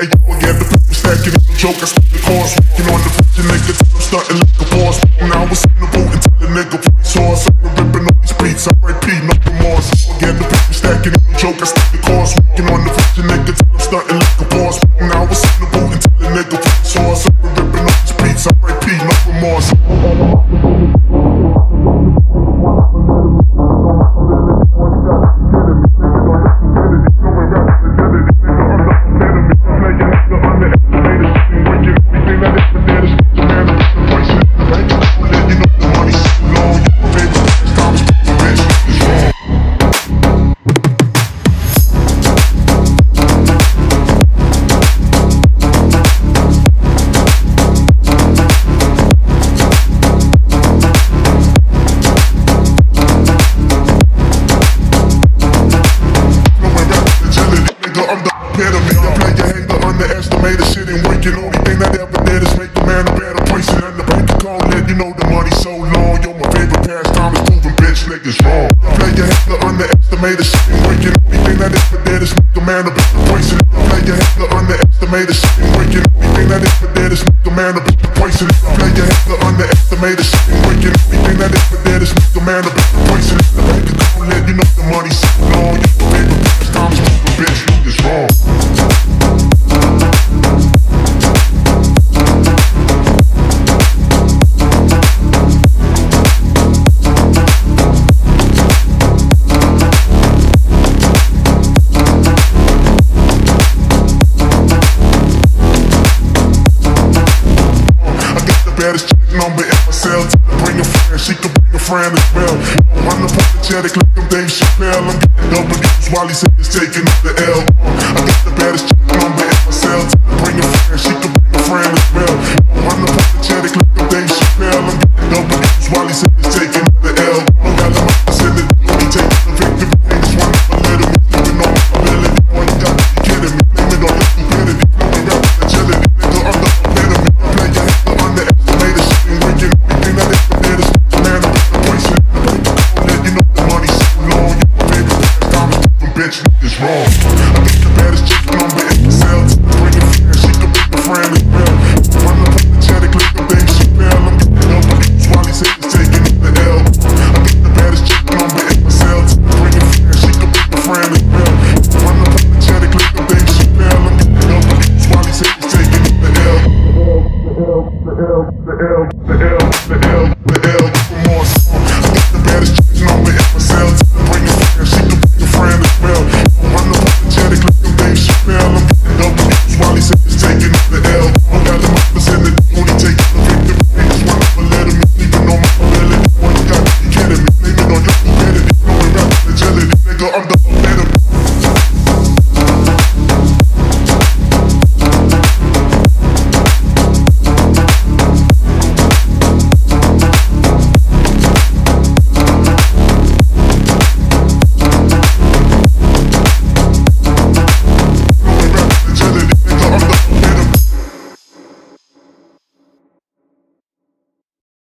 Hey, yo, I got the paper stacking in the joke. I spent the cars working on the fucking nigga till I'm starting like a boss. Now I was in the boat and tell the nigga play sauce. I've been ripping all these beats, R.I.P. nothing more. So I got the paper stacking in the joke. I spent the cars working on the fucking nigga till I'm starting like a boss. Now I was in the boat and tell the nigga play sauce. I've been ripping all these beats, R.I.P. nothing more. Chaotic like I'm Dave Chappelle. I'm getting double D's while he's taking up the L.